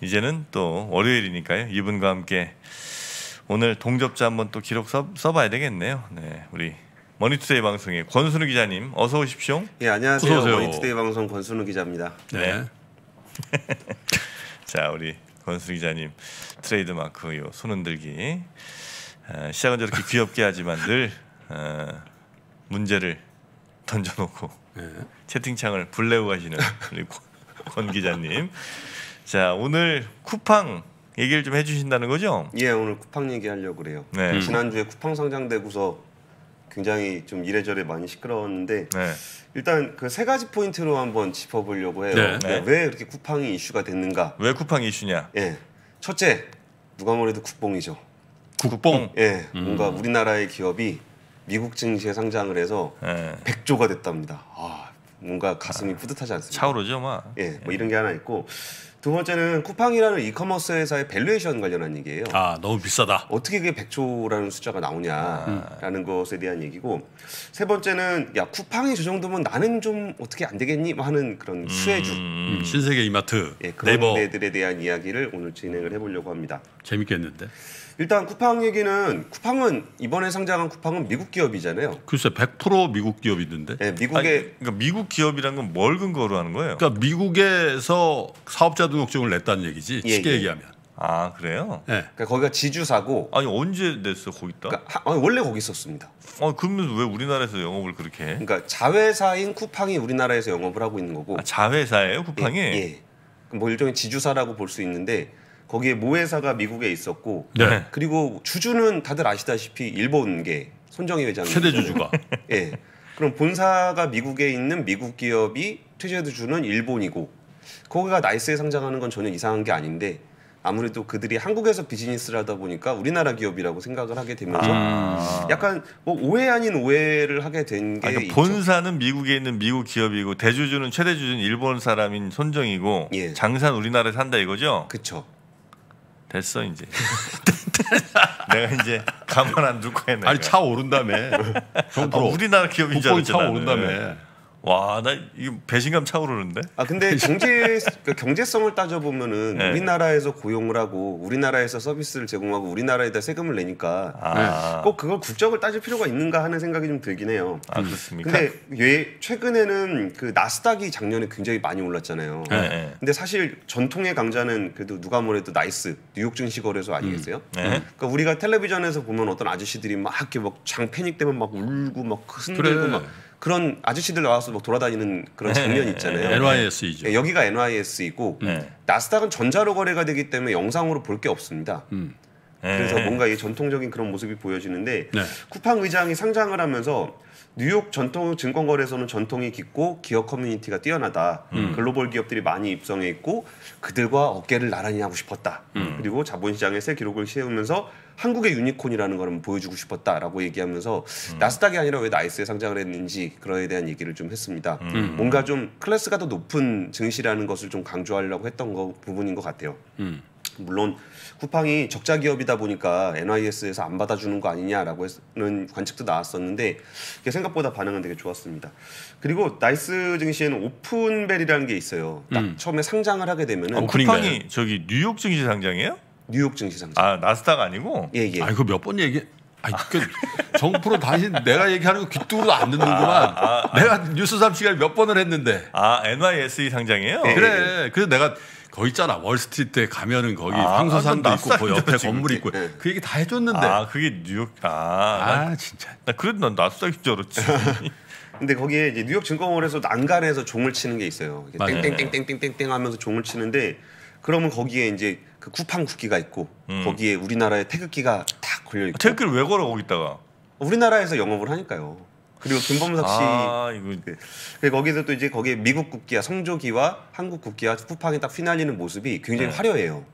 이제는 또 월요일이니까요. 이분과 함께 오늘 동접자 한번 또 기록 써봐야 되겠네요. 네, 우리 머니투데이 방송의 권순우 기자님 어서 오십시오. 예, 안녕하세요. 어서 오세요. 머니투데이 방송 권순우 기자입니다. 네. 자, 우리 권순우 기자님 트레이드 마크 요 손 흔들기. 시작은 저렇게 귀엽게 하지만 늘 문제를 던져놓고 네. 채팅창을 불내고 가시는 우리 권 기자님. 자, 오늘 쿠팡 얘기를 좀 해주신다는 거죠? 예, 오늘 쿠팡 얘기하려고 그래요. 네. 지난주에 쿠팡 상장되고서 굉장히 좀 이래저래 많이 시끄러웠는데 네. 일단 그 세 가지 포인트로 한번 짚어보려고 해요. 네. 네. 왜 그렇게 쿠팡이 이슈가 됐는가? 왜 쿠팡이 이슈냐? 예, 첫째, 누가 뭐래도 국뽕이죠. 국뽕? 예, 뭔가 우리나라의 기업이 미국 증시에 상장을 해서 100조가 됐답니다. 아, 뭔가 가슴이 뿌듯하지 않습니까? 차오르죠, 막. 예, 뭐 이런 게 하나 있고. 두 번째는 쿠팡이라는 이커머스 회사의 밸류에이션 관련한 얘기예요. 아, 너무 비싸다. 어떻게 그게 100조라는 숫자가 나오냐라는 것에 대한 얘기고, 세 번째는 야, 쿠팡이 저 정도면 나는 좀 어떻게 안 되겠니? 하는 그런 수혜주, 신세계 이마트, 예, 그런 네이버 애들에 대한 이야기를 오늘 진행을 해보려고 합니다. 재밌겠는데? 일단 쿠팡 얘기는, 쿠팡은 이번에 상장한 쿠팡은 미국 기업이잖아요. 글쎄, 100% 미국 기업이던데. 네, 미국의 아니, 그러니까 미국 기업이란 건 뭘 근거로 하는 거예요? 그러니까 미국에서 사업자 등록증을 냈다는 얘기지. 예, 쉽게 예. 얘기하면. 아, 그래요? 네. 그러니까 거기가 지주사고. 아니, 언제 냈어 거기다? 그러니까, 아니, 원래 거기 있었습니다. 아, 그러면 왜 우리나라에서 영업을 그렇게 해? 그러니까 자회사인 쿠팡이 우리나라에서 영업을 하고 있는 거고. 아, 자회사예요 쿠팡이? 예. 뭐 일종의 지주사라고 볼 수 있는데. 거기에 모회사가 미국에 있었고 네. 그리고 주주는 다들 아시다시피 일본계 손정희 회장 최대 주주가 예. 네. 그럼 본사가 미국에 있는 미국 기업이 최대 주주는 일본이고 거기가 나이스에 상장하는 건 전혀 이상한 게 아닌데 아무래도 그들이 한국에서 비즈니스를 하다 보니까 우리나라 기업이라고 생각을 하게 되면서 약간 뭐 오해 아닌 오해를 하게 된 게 그러니까 본사는 미국에 있는 미국 기업이고 대주주는 최대 주주는 일본 사람인 손정이고 예. 장사는 우리나라에서 한다 이거죠? 그렇죠. 됐어 이제. 내가 이제 가만 안 둘 거야. 아니, 차 오른다며. 아, 우리나라 기업인 줄 알았지. 차 오른다며. 와, 나 이거 배신감 차오르는데. 아, 근데 경제성을 따져 보면은 네. 우리나라에서 고용을 하고 우리나라에서 서비스를 제공하고 우리나라에다 세금을 내니까 아. 꼭 그걸 국적을 따질 필요가 있는가 하는 생각이 좀 들긴 해요. 아, 그렇습니까? 근데 왜 최근에는 그 나스닥이 작년에 굉장히 많이 올랐잖아요. 네. 근데 사실 전통의 강자는 그래도 누가 뭐래도 나이스 뉴욕 증시 거래소 아니겠어요? 네. 그러니까 우리가 텔레비전에서 보면 어떤 아저씨들이 막 이렇게 막 장 패닉되면 막 울고 막 흔들고 그래. 막 그런 아저씨들 나와서 막 돌아다니는 그런 장면이 있잖아요. NYSE죠. 여기가 NYSE이고 나스닥은 전자로 거래가 되기 때문에 영상으로 볼 게 없습니다. 그래서 뭔가 이 전통적인 그런 모습이 보여지는데 네. 쿠팡 의장이 상장을 하면서 뉴욕 전통 증권거래소는 전통이 깊고 기업 커뮤니티가 뛰어나다. 글로벌 기업들이 많이 입성해 있고 그들과 어깨를 나란히 하고 싶었다. 그리고 자본시장의 새 기록을 세우면서 한국의 유니콘이라는 걸 보여주고 싶었다라고 얘기하면서 나스닥이 아니라 왜 나이스에 상장을 했는지 그거에 대한 얘기를 좀 했습니다. 뭔가 좀 클래스가 더 높은 증시라는 것을 좀 강조하려고 했던 부분인 것 같아요. 물론 쿠팡이 적자 기업이다 보니까 NYS에서 안 받아주는 거 아니냐라고 하는 관측도 나왔었는데 그게 생각보다 반응은 되게 좋았습니다. 그리고 나이스 증시에는 오픈벨이라는 게 있어요. 딱 처음에 상장을 하게 되면 쿠팡이 저기 뉴욕 증시 상장이에요? 뉴욕 증시 상장. 아, 나스닥 아니고? 예, 예. 아, 이거 몇 번 얘기 아니, 그 정프로 다시 내가 얘기하는 거 귀뚱으로 안 듣는구만. 내가 뉴스 3시간에 몇 번을 했는데. 아, NYSE 상장이에요? 예, 그래. 예, 예. 그래서 내가 거 있잖아. 월스트리트에 가면은 거기 황소산도 있고 그 옆에 건물 있고. 네. 그 얘기 다 해줬는데. 아 그게 뉴욕. 아 진짜. 나 그래도 난 나스닥인 줄 알았지. 근데 거기에 이제 뉴욕 증권거래소 난간에서 종을 치는 게 있어요. 땡땡땡땡땡땡 하면서 종을 치는데 그러면 거기에 이제 그 쿠팡 국기가 있고 거기에 우리나라의 태극기가 딱 걸려 있고. 태극기를 왜 걸어 거기다가? 우리나라에서 영업을 하니까요. 그리고 김범석 씨 이거 거기서 또 이제 거기에 미국 국기와 성조기와 한국 국기와 쿠팡이 딱 휘날리는 모습이 굉장히 화려해요.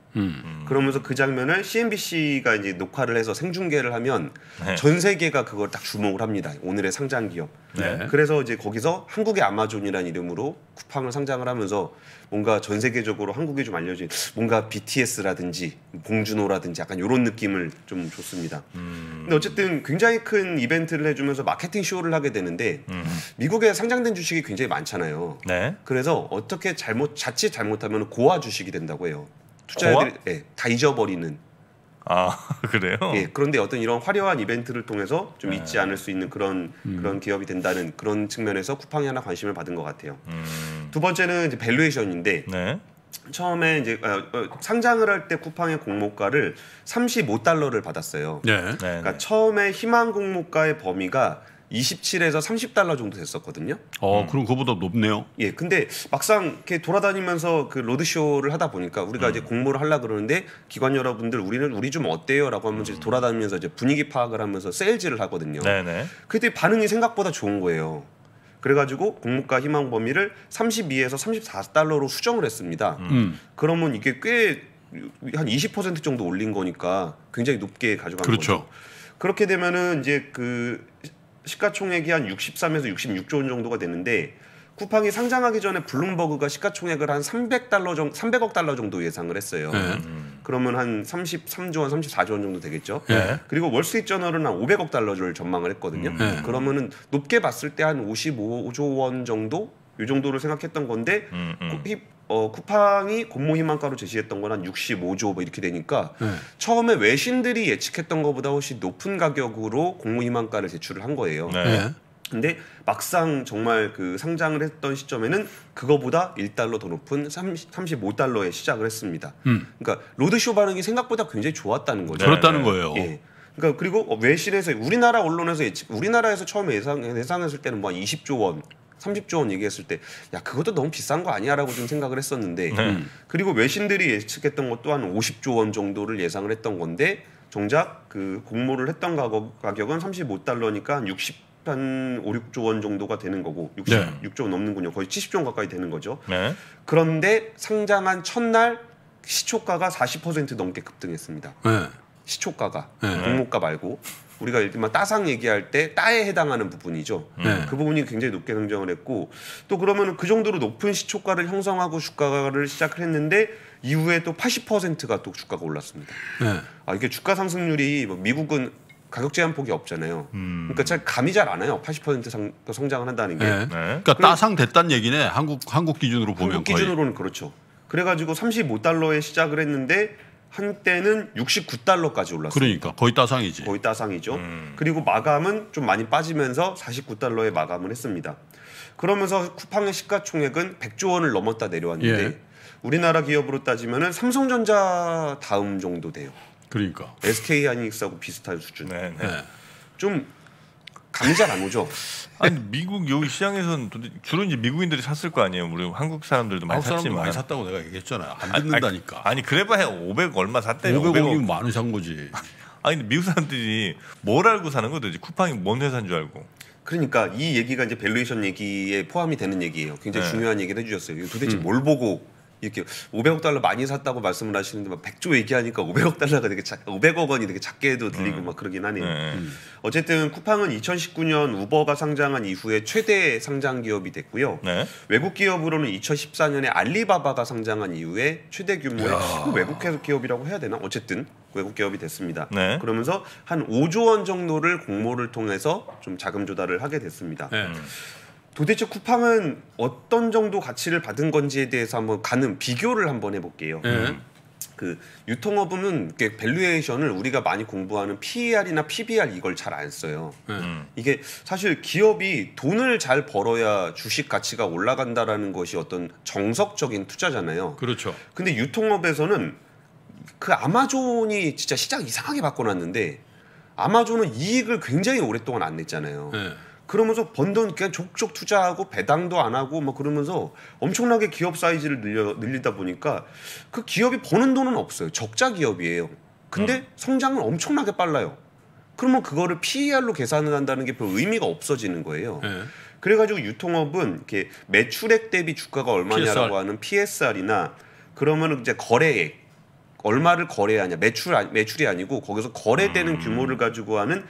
그러면서 그 장면을 CNBC가 이제 녹화를 해서 생중계를 하면 전 세계가 그걸 딱 주목을 합니다. 오늘의 상장 기업. 네. 그래서 이제 거기서 한국의 아마존이라는 이름으로 쿠팡을 상장을 하면서 뭔가 전 세계적으로 한국이 좀 알려진 뭔가 BTS라든지 봉준호라든지 약간 이런 느낌을 좀 줬습니다. 근데 어쨌든 굉장히 큰 이벤트를 해주면서 마케팅 쇼를 하게 되는데 미국에 상장된 주식이 굉장히 많잖아요. 네. 그래서 어떻게 자칫 잘못하면 고아 주식이 된다고 해요. 투자자들이 예, 다 잊어버리는. 아 그래요? 예, 그런데 어떤 이런 화려한 이벤트를 통해서 좀 잊지 않을 수 있는 그런 기업이 된다는 그런 측면에서 쿠팡이 하나 관심을 받은 것 같아요. 두 번째는 이제 밸류에이션인데 네. 처음에 이제 상장을 할 때 쿠팡의 공모가를 35달러를 받았어요. 네. 네, 그러니까 네. 처음에 희망 공모가의 범위가 27에서 30달러 정도 됐었거든요. 그럼 그거보다 높네요. 예, 근데 막상 이렇게 돌아다니면서 그 로드쇼를 하다 보니까 우리가 이제 공모를 하려 그러는데 기관 여러분들 우리 좀 어때요라고 하면서 돌아다니면서 이제 분위기 파악을 하면서 세일즈를 하거든요. 네네. 그때 반응이 생각보다 좋은 거예요. 그래가지고 공모가 희망 범위를 32에서 34달러로 수정을 했습니다. 그러면 이게 꽤 한 20% 정도 올린 거니까 굉장히 높게 가져간 그렇죠. 거죠. 그렇게 되면은 이제 그 시가총액이 한 63에서 66조 원 정도가 되는데 쿠팡이 상장하기 전에 블룸버그가 시가총액을 한 300억 달러 정도 예상을 했어요. 네. 그러면 한 33조 원, 34조 원 정도 되겠죠. 네. 그리고 월스트리트저널은 한 500억 달러를 전망을 했거든요. 네. 그러면은 높게 봤을 때 한 55조 원 정도? 이 정도를 생각했던 건데 쿠팡이 공모 희망가로 제시했던 건 한 65조 뭐 이렇게 되니까 처음에 외신들이 예측했던 것보다 훨씬 높은 가격으로 공모 희망가를 제출을 한 거예요. 네. 근데 막상 정말 그 상장을 했던 시점에는 그거보다 1달러 더 높은 35달러에 시작을 했습니다. 그러니까 로드쇼 반응이 생각보다 굉장히 좋았다는 거죠. 그렇다는 거예요. 예. 그러니까 그리고 외신에서 우리나라 언론에서 우리나라에서 처음에 예상했을 때는 뭐 한 20조 원 30조 원 얘기했을 때 야 그것도 너무 비싼 거 아니야라고 좀 생각을 했었는데 그리고 외신들이 예측했던 것 또한 50조 원 정도를 예상을 했던 건데 정작 그 공모를 했던 가격은 35달러니까 한 5조 원 정도가 되는 거고 66조 원 넘는군요. 거의 70조 원 가까이 되는 거죠. 네. 그런데 상장한 첫날 시초가가 40% 넘게 급등했습니다. 네. 시초가가 공모가 말고 우리가 예를 들면 따상 얘기할 때 따에 해당하는 부분이죠. 그 부분이 굉장히 높게 상장을 했고 또 그러면 그 정도로 높은 시초가를 형성하고 주가를 시작을 했는데 이후에 또 80%가 또 주가가 올랐습니다. 네. 아 이게 주가 상승률이 뭐 미국은 가격 제한 폭이 없잖아요. 그러니까 감이 잘 안 와요. 80% 성장을 한다는 게. 네. 그러니까 따상 됐단 얘기네. 한국 기준으로 보면 한국 기준으로는 거의. 그렇죠. 그래가지고 35달러에 시작을 했는데 한때는 69달러까지 올랐어요. 그러니까 거의 따상이지. 거의 따상이죠. 그리고 마감은 좀 많이 빠지면서 49달러에 마감을 했습니다. 그러면서 쿠팡의 시가총액은 100조 원을 넘었다 내려왔는데 예. 우리나라 기업으로 따지면은 삼성전자 다음 정도 돼요. 그러니까 SK 하이닉스하고 비슷한 수준. 네. 좀 감이 잘 안 오죠. 아니 미국 여기 시장에서는 주로 이제 미국인들이 샀을 거 아니에요. 우리 한국 사람들도 많이 샀지만 많이 샀다고 내가 얘기했잖아. 안 듣는다니까. 아니 그래봐야 500 얼마 샀대요. 500원이면 많이 산 거지. 아니 근데 미국 사람들이 뭘 알고 사는 거죠? 쿠팡이 뭔 회사인 줄 알고. 그러니까 이 얘기가 이제 밸류에이션 얘기에 포함이 되는 얘기예요. 굉장히 중요한 얘기를 해주셨어요. 이거 도대체 뭘 보고 이렇게 500억 달러 많이 샀다고 말씀을 하시는데 막 100조 얘기하니까 500억 원이 되게 작게 해도 들리고 막 그러긴 하네요. 어쨌든 쿠팡은 2019년 우버가 상장한 이후에 최대 상장 기업이 됐고요. 네. 외국 기업으로는 2014년에 알리바바가 상장한 이후에 최대 규모의 외국 기업이라고 해야 되나? 어쨌든 외국 기업이 됐습니다. 네. 그러면서 한 5조 원 정도를 공모를 통해서 좀 자금 조달을 하게 됐습니다. 네. 도대체 쿠팡은 어떤 정도 가치를 받은 건지에 대해서 한번 비교를 해볼게요. 그 유통업은 이렇게 밸류에이션을 우리가 많이 공부하는 PER이나 PBR 이걸 잘 안 써요. 이게 사실 기업이 돈을 잘 벌어야 주식 가치가 올라간다라는 것이 어떤 정석적인 투자잖아요. 그렇죠. 근데 유통업에서는 그 아마존이 진짜 시장 이상하게 바꿔놨는데 아마존은 이익을 굉장히 오랫동안 안 냈잖아요. 그러면서 번 돈 그냥 족족 투자하고 배당도 안 하고 막 그러면서 엄청나게 기업 사이즈를 늘리다 보니까 그 기업이 버는 돈은 없어요. 적자 기업이에요. 근데 성장은 엄청나게 빨라요. 그러면 그거를 PER로 계산을 한다는 게 별 의미가 없어지는 거예요. 그래가지고 유통업은 이렇게 매출액 대비 주가가 얼마냐라고 PSR. 하는 PSR이나 그러면 이제 거래액 얼마를 거래하냐 매출이 아니고 거기서 거래되는 규모를 가지고 하는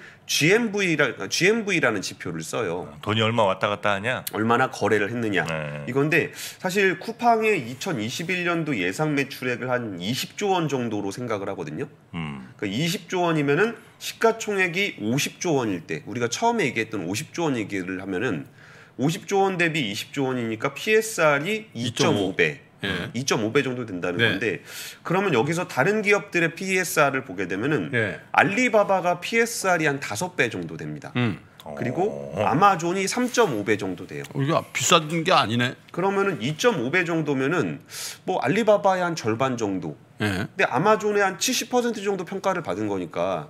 GMV라는 지표를 써요. 돈이 얼마 왔다 갔다 하냐? 얼마나 거래를 했느냐. 이건데 사실 쿠팡의 2021년도 예상 매출액을 한 20조 원 정도로 생각을 하거든요. 그러니까 20조 원이면은 시가총액이 50조 원일 때 우리가 처음에 얘기했던 50조 원 얘기를 하면은 50조 원 대비 20조 원이니까 PSR이 2.5배. 2.5배 정도 된다는 건데 그러면 여기서 다른 기업들의 PSR을 보게 되면은 알리바바가 PSR이 한 5배 정도 됩니다. 그리고 아마존이 3.5배 정도 돼요. 이게 비싼 게 아니네. 그러면은 2.5배 정도면은 뭐 알리바바의 한 절반 정도. 근데 아마존의 한 70% 정도 평가를 받은 거니까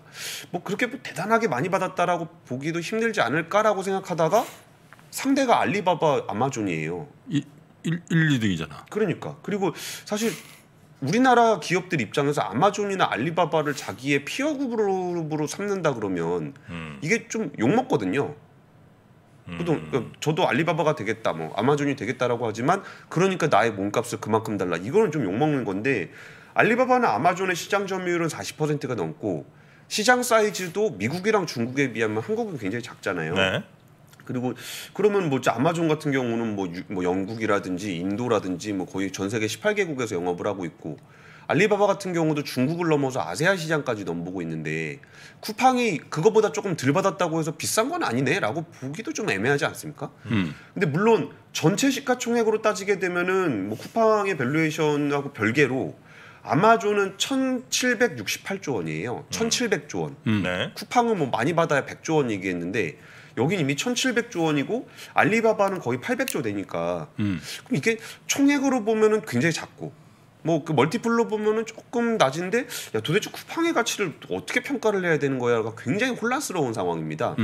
뭐 그렇게 대단하게 많이 받았다라고 보기도 힘들지 않을까라고 생각하다가 상대가 알리바바 아마존이에요. 1, 2등이잖아. 그러니까. 그리고 사실 우리나라 기업들 입장에서 아마존이나 알리바바를 자기의 피어 그룹으로 삼는다 그러면 이게 좀 욕먹거든요. 저도 알리바바가 되겠다, 뭐 아마존이 되겠다라고 하지만 그러니까 나의 몸값을 그만큼 달라. 이거는 좀 욕먹는 건데 알리바바나 아마존의 시장 점유율은 40%가 넘고 시장 사이즈도 미국이랑 중국에 비하면 한국은 굉장히 작잖아요. 네. 그리고 그러면 뭐 아마존 같은 경우는 뭐 영국이라든지 인도라든지 뭐 거의 전 세계 18개국에서 영업을 하고 있고 알리바바 같은 경우도 중국을 넘어서 아세아 시장까지 넘보고 있는데 쿠팡이 그거보다 조금 덜 받았다고 해서 비싼 건 아니네라고 보기도 좀 애매하지 않습니까? 근데 물론 전체 시가총액으로 따지게 되면은 뭐 쿠팡의 밸류에이션하고 별개로 아마존은 1,768조 원이에요. 1,700조 원. 쿠팡은 뭐 많이 받아야 100조 원 얘기했는데 여긴 이미 1,700조 원이고 알리바바는 거의 800조 되니까 그럼 이게 총액으로 보면은 굉장히 작고 뭐 그 멀티플로 보면은 조금 낮은데 야 도대체 쿠팡의 가치를 어떻게 평가를 해야 되는 거야가 굉장히 혼란스러운 상황입니다.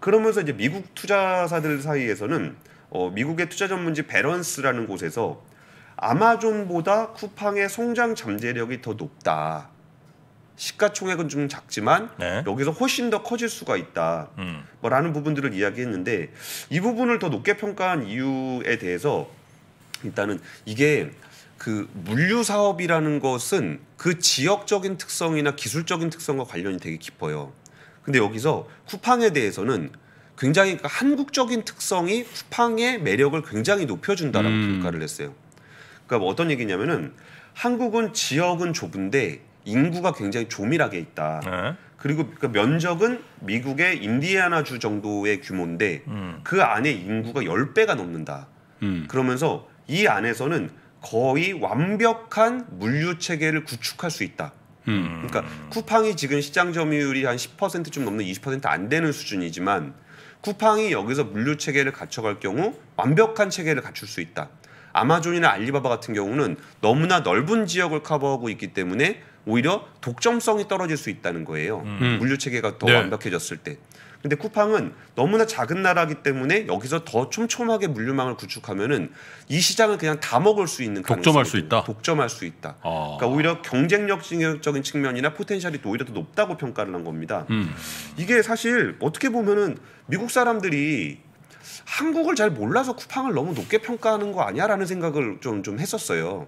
그러면서 이제 미국 투자사들 사이에서는 미국의 투자 전문지 베런스라는 곳에서 아마존보다 쿠팡의 성장 잠재력이 더 높다. 시가총액은 좀 작지만 여기서 훨씬 더 커질 수가 있다. 뭐라는 부분들을 이야기했는데 이 부분을 더 높게 평가한 이유에 대해서 일단은 이게 그 물류 사업이라는 것은 그 지역적인 특성이나 기술적인 특성과 관련이 되게 깊어요. 근데 여기서 쿠팡에 대해서는 굉장히 한국적인 특성이 쿠팡의 매력을 굉장히 높여준다라고 평가를 했어요. 그러니까 뭐 어떤 얘기냐면은 한국은 지역은 좁은데 인구가 굉장히 조밀하게 있다. 그리고 그 면적은 미국의 인디애나주 정도의 규모인데 그 안에 인구가 10배가 넘는다. 그러면서 이 안에서는 거의 완벽한 물류체계를 구축할 수 있다. 그러니까 쿠팡이 지금 시장 점유율이 한 10% 좀 넘는 20% 안 되는 수준이지만 쿠팡이 여기서 물류체계를 갖춰갈 경우 완벽한 체계를 갖출 수 있다. 아마존이나 알리바바 같은 경우는 너무나 넓은 지역을 커버하고 있기 때문에 오히려 독점성이 떨어질 수 있다는 거예요. 물류체계가 더 완벽해졌을 때. 근데 쿠팡은 너무나 작은 나라이기 때문에 여기서 더 촘촘하게 물류망을 구축하면은 이 시장을 그냥 다 먹을 수 있는 가능성이 독점할 수 있다. 아. 그러니까 오히려 경쟁력적인 측면이나 포텐셜이 오히려 더 높다고 평가를 한 겁니다. 이게 사실 어떻게 보면은 미국 사람들이 한국을 잘 몰라서 쿠팡을 너무 높게 평가하는 거 아니야라는 생각을 좀 했었어요.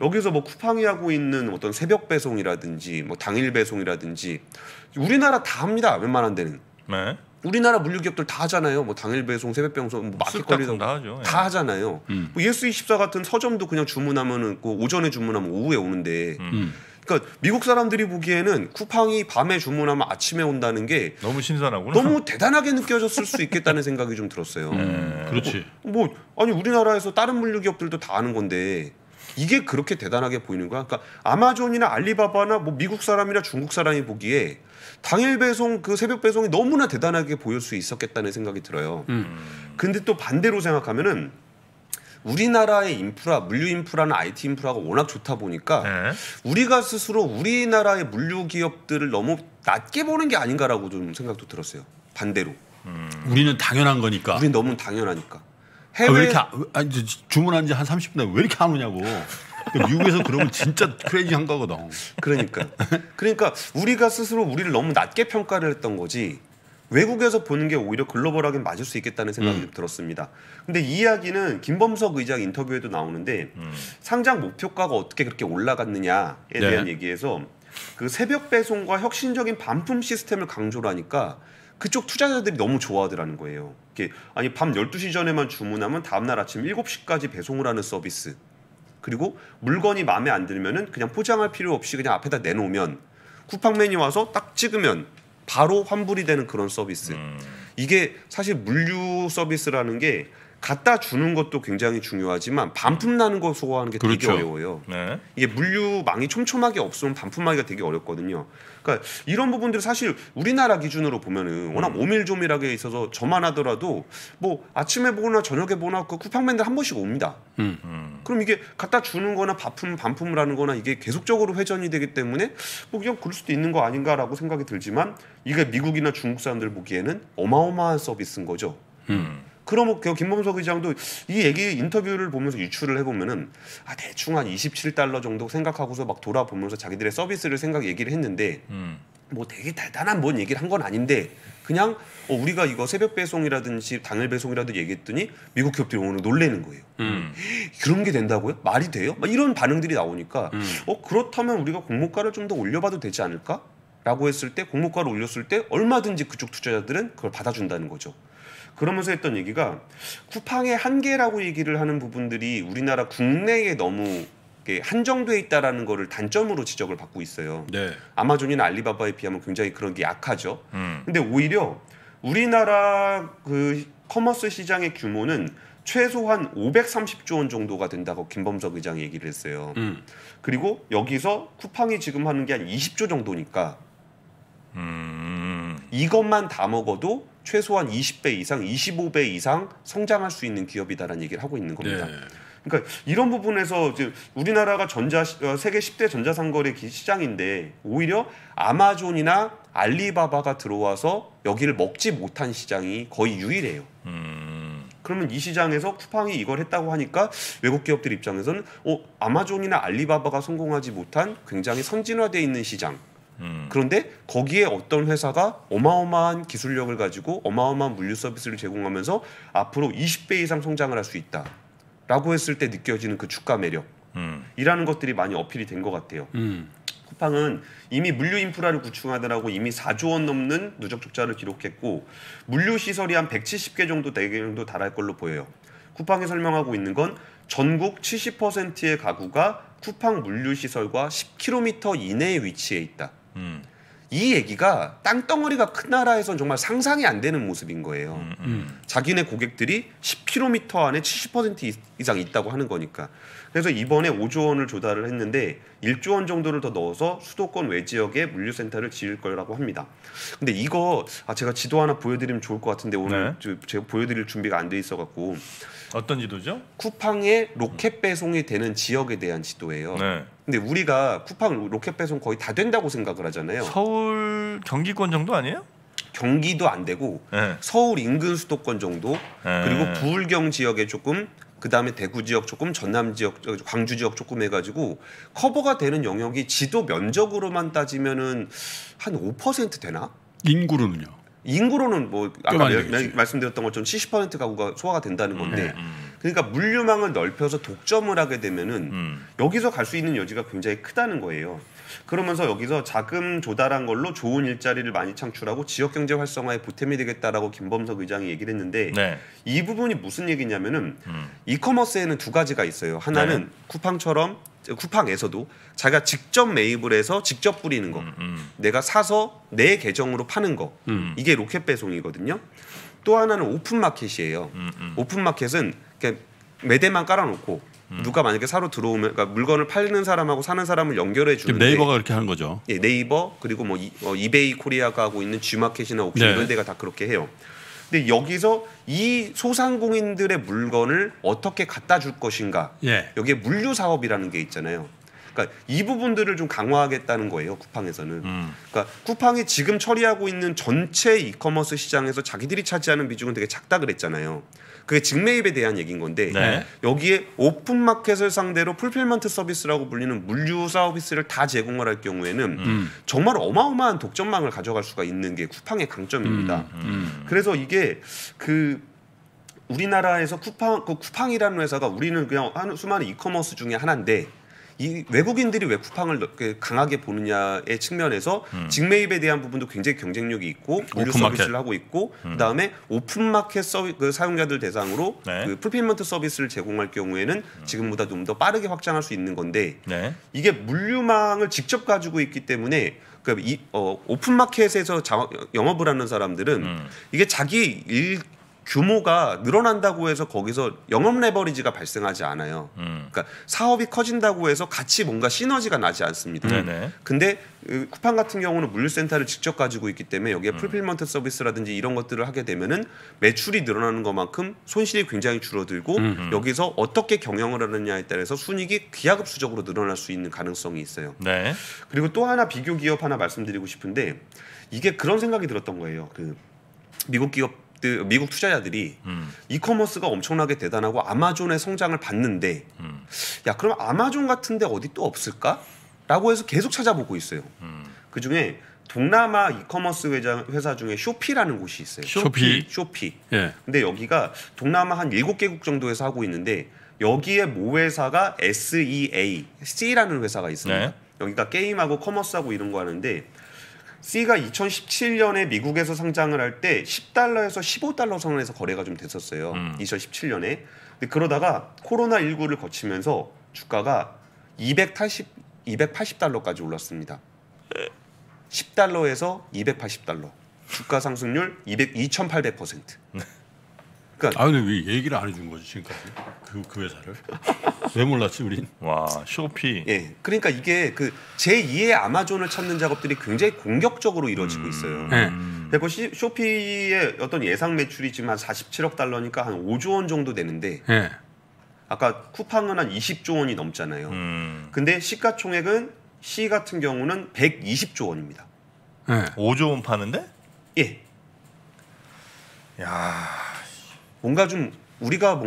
여기서 뭐 쿠팡이 하고 있는 어떤 새벽 배송이라든지 뭐 당일 배송이라든지 우리나라 다 합니다. 웬만한 데는. 우리나라 물류 기업들 다 하잖아요. 뭐 당일 배송, 새벽 배송, 뭐 마켓컬리 다 하죠. 다 하잖아요. 뭐 예스24 같은 서점도 그냥 주문하면은 오전에 주문하면 오후에 오는데. 그러니까 미국 사람들이 보기에는 쿠팡이 밤에 주문하면 아침에 온다는 게 너무 신선하구나. 너무 대단하게 느껴졌을 수 있겠다는 생각이 좀 들었어요. 그렇지. 아니 우리나라에서 다른 물류 기업들도 다 아는 건데 이게 그렇게 대단하게 보이는가? 그러니까 아마존이나 알리바바나 뭐 미국 사람이나 중국 사람이 보기에 당일 배송, 그 새벽 배송이 너무나 대단하게 보일 수 있었겠다는 생각이 들어요. 근데 또 반대로 생각하면은 우리나라의 인프라, 물류 인프라나 IT 인프라가 워낙 좋다 보니까 우리가 스스로 우리나라의 물류 기업들을 너무 낮게 보는 게 아닌가라고 좀 생각도 들었어요. 반대로. 우리는 당연한 거니까. 우리는 너무 당연하니까. 해외... 아, 왜 이렇게 아니, 주문한 지 한 30분 안에 왜 이렇게 안 오냐고. 미국에서 그러면 진짜 크레이지한 거거든. 그러니까 우리가 스스로 우리를 너무 낮게 평가를 했던 거지. 외국에서 보는 게 오히려 글로벌하게 맞을 수 있겠다는 생각이 들었습니다. 근데 이 이야기는 김범석 의장 인터뷰에도 나오는데 상장 목표가가 어떻게 그렇게 올라갔느냐에 대한 얘기에서 그 새벽 배송과 혁신적인 반품 시스템을 강조를 하니까 그쪽 투자자들이 너무 좋아하더라는 거예요. 이게 아니 밤 12시 전에만 주문하면 다음날 아침 7시까지 배송을 하는 서비스. 그리고 물건이 마음에 안 들면은 그냥 포장할 필요 없이 그냥 앞에다 내놓으면 쿠팡맨이 와서 딱 찍으면 바로 환불이 되는 그런 서비스. 이게 사실 물류 서비스라는 게 갖다 주는 것도 굉장히 중요하지만 반품나는 거 소화하는 게 되게 어려워요. 네. 이게 물류망이 촘촘하게 없으면 반품하기가 되게 어렵거든요. 그러니까 이런 부분들이 사실 우리나라 기준으로 보면은 워낙 오밀조밀하게 있어서 저만 하더라도 뭐 아침에 보거나 저녁에 보거나 그 쿠팡맨들 한 번씩 옵니다. 그럼 이게 갖다 주는 거나 반품을 하는 거나 이게 계속적으로 회전이 되기 때문에 뭐 그냥 그럴 수도 있는 거 아닌가라고 생각이 들지만 이게 미국이나 중국 사람들 보기에는 어마어마한 서비스인 거죠. 그럼 김범석 의장도 이 얘기 인터뷰를 보면서 유추를 해보면은 아, 대충 한 27달러 정도 생각하고서 막 돌아보면서 자기들의 서비스를 얘기를 했는데 뭐 되게 대단한 뭔 얘기를 한 건 아닌데 그냥 우리가 이거 새벽 배송이라든지 당일 배송이라든지 얘기했더니 미국 기업들이 오늘 놀래는 거예요. 그런 게 된다고요? 말이 돼요? 막 이런 반응들이 나오니까 그렇다면 우리가 공모가를 좀 더 올려봐도 되지 않을까? 라고 했을 때 공모가를 올렸을 때 얼마든지 그쪽 투자자들은 그걸 받아준다는 거죠. 그러면서 했던 얘기가 쿠팡의 한계라고 얘기를 하는 부분들이 우리나라 국내에 너무 한정돼 있다라는 거를 단점으로 지적을 받고 있어요. 네. 아마존이나 알리바바에 비하면 굉장히 그런 게 약하죠. 근데 오히려 우리나라 그 커머스 시장의 규모는 최소한 530조 원 정도가 된다고 김범석 의장이 얘기를 했어요. 그리고 여기서 쿠팡이 지금 하는 게 한 20조 정도니까 이것만 다 먹어도 최소한 20배 이상, 25배 이상 성장할 수 있는 기업이다라는 얘기를 하고 있는 겁니다. 네. 그러니까 이런 부분에서 이제 우리나라가 세계 10대 전자상거래 시장인데 오히려 아마존이나 알리바바가 들어와서 여기를 먹지 못한 시장이 거의 유일해요. 그러면 이 시장에서 쿠팡이 이걸 했다고 하니까 외국 기업들 입장에서는 아마존이나 알리바바가 성공하지 못한 굉장히 선진화되어 있는 시장. 그런데 거기에 어떤 회사가 어마어마한 기술력을 가지고 어마어마한 물류 서비스를 제공하면서 앞으로 20배 이상 성장을 할 수 있다라고 했을 때 느껴지는 그 주가 매력이라는 것들이 많이 어필이 된 것 같아요. 쿠팡은 이미 물류 인프라를 구축하느라고 이미 4조 원 넘는 누적 적자를 기록했고 물류 시설이 한 170개 정도 달할 걸로 보여요. 쿠팡이 설명하고 있는 건 전국 70%의 가구가 쿠팡 물류 시설과 10km 이내에 위치해 있다. 이 얘기가 땅덩어리가 큰 나라에선 정말 상상이 안 되는 모습인 거예요. 자기네 고객들이 10km 안에 70% 이상 있다고 하는 거니까. 그래서 이번에 5조 원을 조달을 했는데 1조 원 정도를 더 넣어서 수도권 외 지역에 물류센터를 지을 거라고 합니다. 근데 이거 제가 지도 하나 보여드리면 좋을 것 같은데 오늘 제가 보여드릴 준비가 안 돼 있어갖고. 어떤 지도죠? 쿠팡의 로켓 배송이 되는 지역에 대한 지도예요. 네. 근데 우리가 쿠팡 로켓 배송 거의 다 된다고 생각을 하잖아요. 서울 경기권 정도 아니에요? 경기도 안 되고 서울 인근 수도권 정도 그리고 부울경 지역에 조금 그다음에 대구 지역 조금 전남 지역 광주 지역 조금 해가지고 커버가 되는 영역이 지도 면적으로만 따지면은 한 5% 되나? 인구로는요? 인구로는 뭐 아까 말씀드렸던 것처럼 70% 가구가 소화가 된다는 건데 그러니까 물류망을 넓혀서 독점을 하게 되면은 여기서 갈 수 있는 여지가 굉장히 크다는 거예요. 그러면서 여기서 자금 조달한 걸로 좋은 일자리를 많이 창출하고 지역경제 활성화에 보탬이 되겠다라고 김범석 의장이 얘기를 했는데 이 부분이 무슨 얘기냐면은 이커머스에는 두 가지가 있어요. 하나는 쿠팡에서도 자기가 직접 매입을 해서 직접 뿌리는 거 내가 사서 내 계정으로 파는 거 이게 로켓 배송이거든요. 또 하나는 오픈마켓이에요. 오픈마켓은 매대만 깔아놓고 누가 만약에 사러 들어오면, 그러니까 물건을 팔는 사람하고 사는 사람을 연결해 주는 네이버가 그렇게 하는 거죠. 예, 네이버 그리고 뭐 이베이 코리아가 하고 있는 G마켓이나 옥션 네. 이런 데가 다 그렇게 해요. 근데 여기서 이 소상공인들의 물건을 어떻게 갖다 줄 것인가? 예. 여기에 물류 사업이라는 게 있잖아요. 그러니까 이 부분들을 좀 강화하겠다는 거예요. 쿠팡에서는. 그러니까 쿠팡이 지금 처리하고 있는 전체 이커머스 시장에서 자기들이 차지하는 비중은 되게 작다 그랬잖아요. 그게 직매입에 대한 얘기인 건데 네. 여기에 오픈마켓을 상대로 풀필먼트 서비스라고 불리는 물류 서비스를 다 제공을 할 경우에는 정말 어마어마한 독점망을 가져갈 수가 있는 게 쿠팡의 강점입니다. 그래서 이게 그 우리나라에서 쿠팡이라는 회사가 우리는 그냥 수많은 이커머스 중에 하나인데 이 외국인들이 왜 쿠팡을 강하게 보느냐의 측면에서 직매입에 대한 부분도 굉장히 경쟁력이 있고 물류 서비스를 하고 있고 그다음에 오픈마켓 그 사용자들 대상으로 네. 그 풀필먼트 서비스를 제공할 경우에는 지금보다 좀 더 빠르게 확장할 수 있는 건데 네. 이게 물류망을 직접 가지고 있기 때문에 그러니까 오픈마켓에서 영업을 하는 사람들은 이게 자기 일 규모가 늘어난다고 해서 거기서 영업 레버리지가 발생하지 않아요. 그러니까 사업이 커진다고 해서 같이 뭔가 시너지가 나지 않습니다. 네네. 근데 쿠팡 같은 경우는 물류센터를 직접 가지고 있기 때문에 여기에 풀필먼트 서비스라든지 이런 것들을 하게 되면은 매출이 늘어나는 것만큼 손실이 굉장히 줄어들고 여기서 어떻게 경영을 하느냐에 따라서 순익이 기하급수적으로 늘어날 수 있는 가능성이 있어요. 네. 그리고 또 하나 비교 기업 하나 말씀드리고 싶은데 이게 그런 생각이 들었던 거예요. 그 미국 투자자들이 이커머스가 엄청나게 대단하고 아마존의 성장을 봤는데 야 그럼 아마존 같은데 어디 또 없을까? 라고 해서 계속 찾아보고 있어요. 그중에 동남아 이커머스 회사 중에 쇼피라는 곳이 있어요. 쇼피. 예. 근데 여기가 동남아 한 7개국 정도에서 하고 있는데 여기에 모 회사가 SEA라는 회사가 있습니다. 네. 여기가 게임하고 커머스하고 이런 거 하는데 C가 2017년에 미국에서 상장을 할 때 10달러에서 15달러 선에서 거래가 좀 됐었어요. 2017년에. 근데 그러다가 코로나19를 거치면서 주가가 280달러까지 올랐습니다. 10달러에서 280달러. 주가 상승률 2,800%. 그러니까 아 근데 왜 얘기를 안 해준 거지 지금까지 그 회사를 왜 몰랐지 우린? 와 쇼피. 예, 그러니까 이게 그 제2의 아마존을 찾는 작업들이 굉장히 공격적으로 이루어지고 있어요. 네. 그리고 쇼피의 어떤 예상 매출이 지금 한 47억 달러니까 한 5조 원 정도 되는데 네. 아까 쿠팡은 한 20조 원이 넘잖아요. 근데 시가총액은 C 같은 경우는 120조 원입니다. 네. 5조 원 파는데? 예. 야. 뭔가 좀 우리가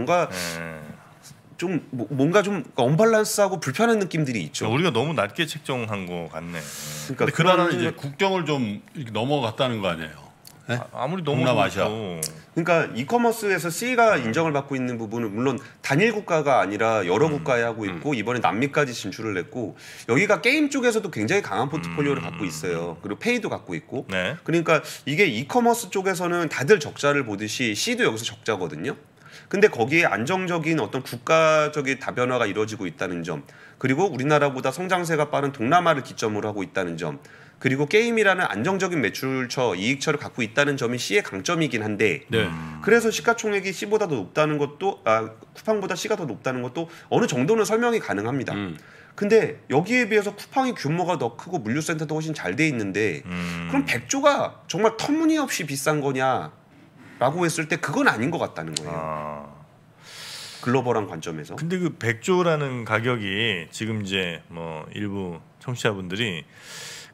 좀 뭔가 좀 언밸런스하고 불편한 느낌들이 있죠. 우리가 너무 낮게 책정한 것 같네. 그러니까 근데 그나라는 이제 국경을 좀 이렇게 넘어갔다는 거 아니에요? 네? 아무리 너무 아시아. 그러니까 이커머스에서 C가 인정을 받고 있는 부분은 물론 단일 국가가 아니라 여러 국가에 하고 있고 이번에 남미까지 진출을 했고 여기가 게임 쪽에서도 굉장히 강한 포트폴리오를 갖고 있어요. 그리고 페이도 갖고 있고 네. 그러니까 이게 이커머스 쪽에서는 다들 적자를 보듯이 C도 여기서 적자거든요. 근데 거기에 안정적인 어떤 국가적인 다변화가 이루어지고 있다는 점 그리고 우리나라보다 성장세가 빠른 동남아를 기점으로 하고 있다는 점 그리고 게임이라는 안정적인 매출처, 이익처를 갖고 있다는 점이 C의 강점이긴 한데 네. 그래서 시가총액이 C보다 더 높다는 것도 쿠팡보다 C가 더 높다는 것도 어느 정도는 설명이 가능합니다. 근데 여기에 비해서 쿠팡의 규모가 더 크고 물류센터도 훨씬 잘 돼 있는데 그럼 100조가 정말 터무니없이 비싼 거냐라고 했을 때 그건 아닌 것 같다는 거예요. 글로벌한 관점에서. 근데 그 100조라는 가격이 지금 이제 뭐 일부 청취자분들이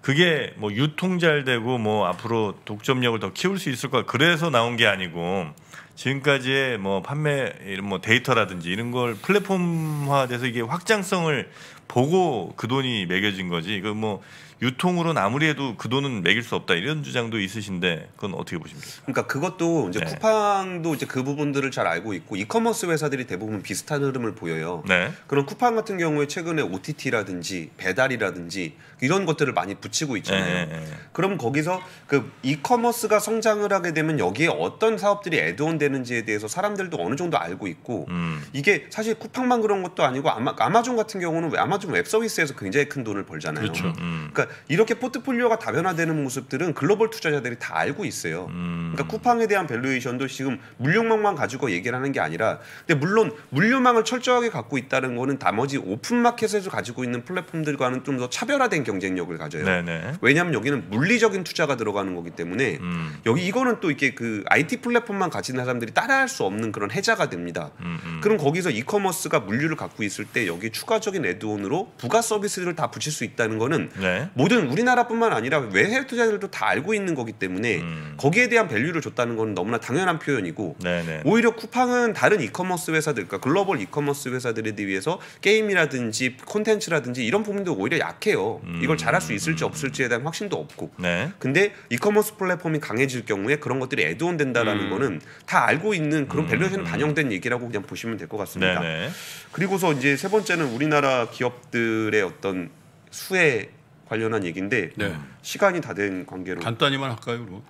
그게 뭐 유통 잘 되고 뭐 앞으로 독점력을 더 키울 수 있을 거야. 그래서 나온 게 아니고 지금까지의 뭐 판매 이런 뭐 데이터라든지 이런 걸 플랫폼화돼서 이게 확장성을 보고 그 돈이 매겨진 거지. 그 뭐 유통으로는 아무리 해도 그 돈은 매길 수 없다 이런 주장도 있으신데 그건 어떻게 보십니까? 그러니까 그것도 이제 네. 쿠팡도 이제 그 부분들을 잘 알고 있고 이커머스 회사들이 대부분 비슷한 흐름을 보여요. 네. 그럼 쿠팡 같은 경우에 최근에 OTT라든지 배달이라든지 이런 것들을 많이 붙이고 있잖아요. 네. 그럼 거기서 그 이커머스가 성장을 하게 되면 여기에 어떤 사업들이 애드온 되는지에 대해서 사람들도 어느 정도 알고 있고 이게 사실 쿠팡만 그런 것도 아니고 아마존 같은 경우는 아마존 웹서비스에서 굉장히 큰 돈을 벌잖아요. 그렇죠. 그러니까 그러니까 이렇게 포트폴리오가 다변화되는 모습들은 글로벌 투자자들이 다 알고 있어요. 그러니까 쿠팡에 대한 밸류에이션도 지금 물류망만 가지고 얘기를 하는 게 아니라, 근데 물론 물류망을 철저하게 갖고 있다는 거는 나머지 오픈마켓에서 가지고 있는 플랫폼들과는 좀 더 차별화된 경쟁력을 가져요. 네네. 왜냐하면 여기는 물리적인 투자가 들어가는 거기 때문에 여기 이거는 또 이렇게 그 IT 플랫폼만 가진 사람들이 따라할 수 없는 그런 해자가 됩니다. 그럼 거기서 이커머스가 물류를 갖고 있을 때 여기 추가적인 애드온으로 부가 서비스를 다 붙일 수 있다는 거는 네. 모든 우리나라뿐만 아니라 외해 투자자들도 다 알고 있는 거기 때문에 거기에 대한 밸류를 줬다는 건 너무나 당연한 표현이고 네네. 오히려 쿠팡은 다른 이커머스 회사들, 그러니까 글로벌 이커머스 회사들에 비해서 게임이라든지 콘텐츠라든지 이런 부분도 오히려 약해요. 이걸 잘할 수 있을지 없을지에 대한 확신도 없고 네. 근데 이커머스 플랫폼이 강해질 경우에 그런 것들이 애드온 된다라는 거는 다 알고 있는 그런 밸류에이션 반영된 얘기라고 그냥 보시면 될 것 같습니다. 네네. 그리고서 이제 세 번째는 우리나라 기업들의 어떤 수혜 관련한 얘기인데 네. 시간이 다 된 관계로 간단히만 할까요?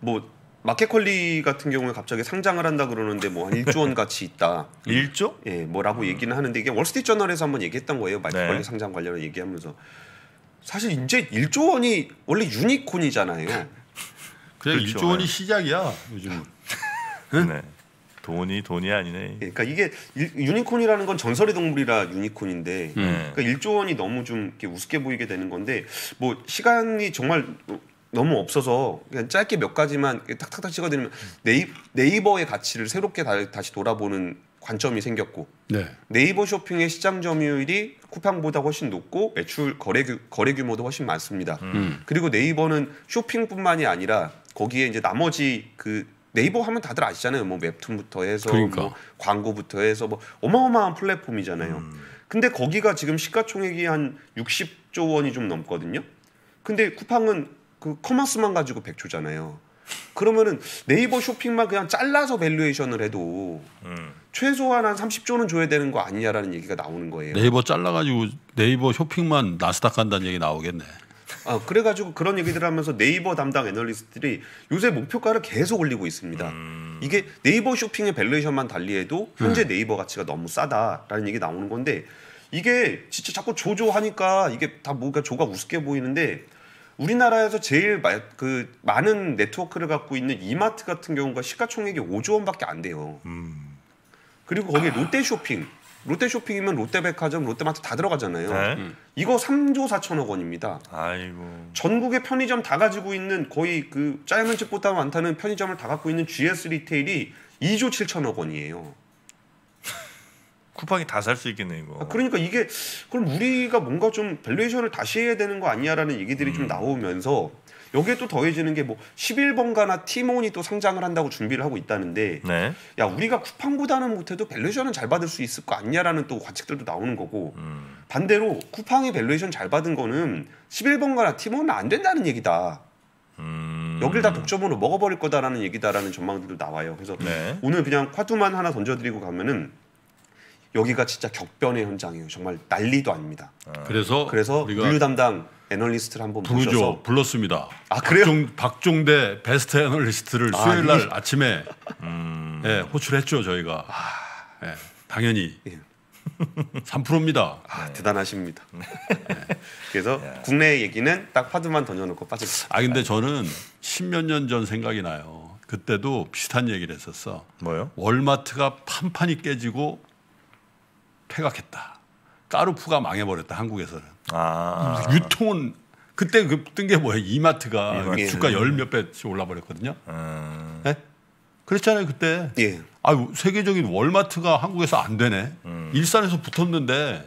뭐 마켓컬리 같은 경우에 갑자기 상장을 한다 그러는데 뭐 한 1조 원 가치 있다. 1조? 예, 뭐라고 얘기는 하는데 이게 월스트리트저널에서 한번 얘기했던 거예요. 마켓컬리 네. 상장 관련해 얘기하면서 사실 이제 1조 원이 원래 유니콘이잖아요. 그냥 그렇죠. 1조 원이 시작이야 요즘. 응? 네. 돈이 아니네. 그러니까 이게 유니콘이라는 건 전설의 동물이라 유니콘인데 그러니까 1조 원이 너무 좀 이렇게 우습게 보이게 되는 건데 뭐 시간이 정말 너무 없어서 그냥 짧게 몇 가지만 탁탁탁 찍어드리면 네이버의 가치를 새롭게 다시 돌아보는 관점이 생겼고 네. 네이버 쇼핑의 시장 점유율이 쿠팡보다 훨씬 높고 매출 거래 규모도 훨씬 많습니다. 그리고 네이버는 쇼핑뿐만이 아니라 거기에 이제 나머지 그 네이버 하면 다들 아시잖아요. 뭐 웹툰부터 해서 그러니까. 뭐 광고부터 해서 뭐 어마어마한 플랫폼이잖아요. 근데 거기가 지금 시가총액이 한 60조 원이 좀 넘거든요. 근데 쿠팡은 그 커머스만 가지고 100조잖아요. 그러면은 네이버 쇼핑만 그냥 잘라서 밸류에이션을 해도 최소한 한 30조는 줘야 되는 거 아니냐라는 얘기가 나오는 거예요. 네이버 잘라가지고 네이버 쇼핑만 나스닥 간다는 얘기 나오겠네. 아, 그래가지고 그런 얘기들 하면서 네이버 담당 애널리스트들이 요새 목표가를 계속 올리고 있습니다. 이게 네이버 쇼핑의 밸류에이션만 달리해도 현재 네이버 가치가 너무 싸다라는 얘기 나오는 건데 이게 진짜 자꾸 조조하니까 이게 다 뭔가 조가 우습게 보이는데 우리나라에서 제일 많은 네트워크를 갖고 있는 이마트 같은 경우가 시가총액이 5조 원밖에 안 돼요. 그리고 거기에 롯데쇼핑. 롯데쇼핑이면 롯데백화점, 롯데마트 다 들어가잖아요. 네? 이거 3조 4천억 원입니다. 아이고. 전국의 편의점 다 가지고 있는 거의 그 짧은 집보다 많다는 편의점을 다 갖고 있는 GS 리테일이 2조 7천억 원이에요. 쿠팡이 다 살 수 있겠네 이거. 아, 그러니까 이게 그럼 우리가 뭔가 좀 밸류에이션을 다시 해야 되는 거 아니야라는 얘기들이 좀 나오면서 여기에 또 더해지는 게 뭐 11번가나 티몬이 또 상장을 한다고 준비를 하고 있다는데 네. 야 우리가 쿠팡보다는 못해도 밸류에이션은 잘 받을 수 있을 거 아니냐라는 또 관측들도 나오는 거고 반대로 쿠팡이 밸류에이션 잘 받은 거는 11번가나 티몬은 안 된다는 얘기다. 여길 다 독점으로 먹어버릴 거다라는 얘기다라는 전망들도 나와요. 그래서 네. 오늘 그냥 화두만 하나 던져드리고 가면은 여기가 진짜 격변의 현장이에요. 정말 난리도 아닙니다. 그래서 물류 담당 애널리스트를 한번 부르죠. 불렀습니다. 아, 그래요? 박종대 베스트 애널리스트를 수요일 날 아침에 예, 호출했죠 저희가. 예, 당연히 예. 3%입니다. 아, 네. 대단하십니다. 네. 그래서 야. 국내 얘기는 딱 파드만 던져놓고 빠졌어요. 아 근데 저는 십몇 년 전 생각이 나요. 그때도 비슷한 얘기를 했었어. 뭐요? 월마트가 판판이 깨지고 폐각했다. 까루프가 망해버렸다 한국에서는. 아. 유통은 그때 그 뜬 게 뭐예요? 이마트가 주가 열 몇 배씩 올라버렸거든요. 네? 그랬잖아요 그때. 예. 아 세계적인 월마트가 한국에서 안 되네. 일산에서 붙었는데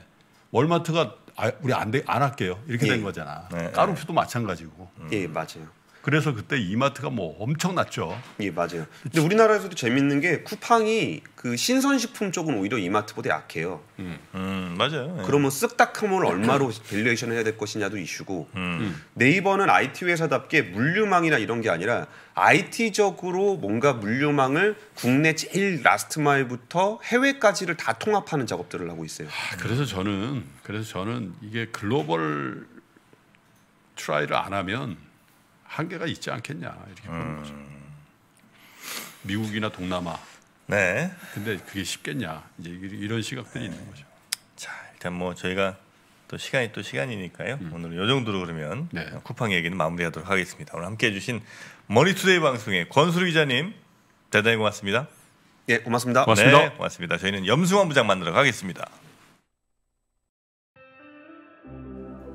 월마트가 우리 안 할게요 이렇게 예. 된 거잖아. 예. 까루프도 마찬가지고. 예 맞아요. 그래서 그때 이마트가 뭐 엄청났죠. 예, 맞아요. 근데 우리나라에서도 재밌는 게 쿠팡이 그 신선식품 쪽은 오히려 이마트보다 약해요. 맞아요. 그러면 쓱닷컴을 얼마로 밸류에이션 해야 될 것이냐도 이슈고 네이버는 IT 회사답게 물류망이나 이런 게 아니라 IT적으로 뭔가 물류망을 국내 제일 라스트 마일부터 해외까지를 다 통합하는 작업들을 하고 있어요. 아, 그래서 저는 이게 글로벌 트라이를 안 하면 한계가 있지 않겠냐 이렇게 보는 거죠. 미국이나 동남아. 네. 근데 그게 쉽겠냐 이제 이런 시각들이 있는 거죠. 자 일단 뭐 저희가 또 시간이 또 시간이니까요. 오늘은 요 정도로 그러면 네. 쿠팡 얘기는 마무리하도록 하겠습니다. 오늘 함께해 주신 머니투데이 방송의 권순우 기자님 대단히 고맙습니다. 예, 고맙습니다. 고맙습니다. 네, 고맙습니다. 저희는 염승원 부장 만나러 가겠습니다.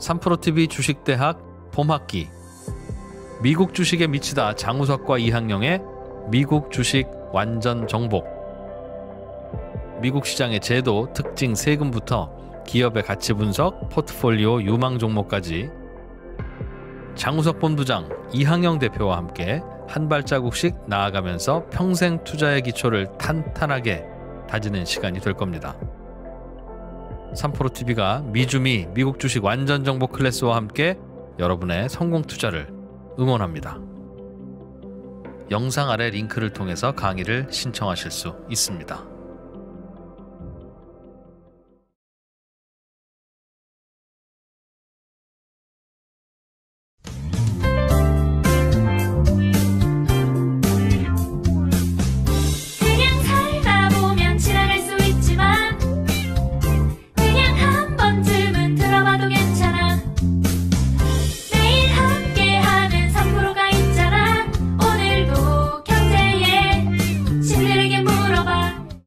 3프로TV 주식대학 봄학기, 미국 주식에 미치다 장우석과 이항영의 미국 주식 완전 정복. 미국 시장의 제도, 특징, 세금부터 기업의 가치 분석, 포트폴리오, 유망 종목까지 장우석 본부장, 이항영 대표와 함께 한 발자국씩 나아가면서 평생 투자의 기초를 탄탄하게 다지는 시간이 될 겁니다. 3프로TV가 미주미 미국 주식 완전 정복 클래스와 함께 여러분의 성공 투자를 응원합니다. 영상 아래 링크를 통해서 강의를 신청하실 수 있습니다.